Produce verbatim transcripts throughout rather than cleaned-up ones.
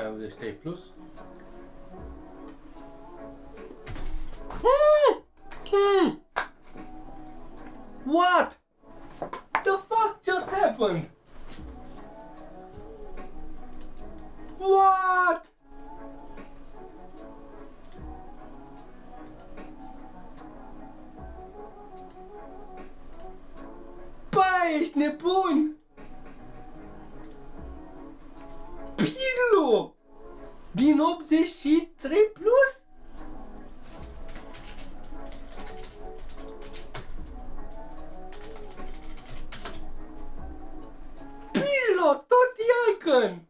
șaptezeci și trei plus. Mm! Mm! What the fuck just happened? What? Băi, ești nebun! Pirlo! Din optzeci și trei plus? Pirlo, tot icon!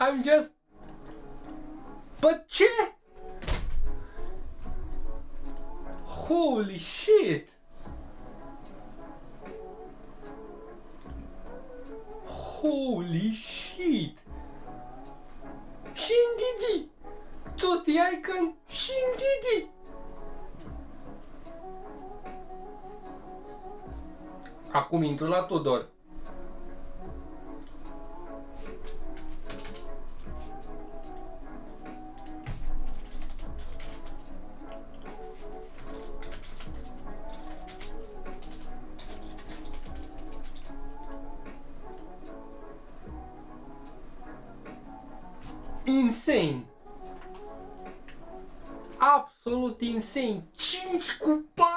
I'm just... But ce? Holy shit! Holy shit! Shindidi! Toty icon Shindidi! Acum intru la Tudor. Insane! Absolut insane! cinci cu patru!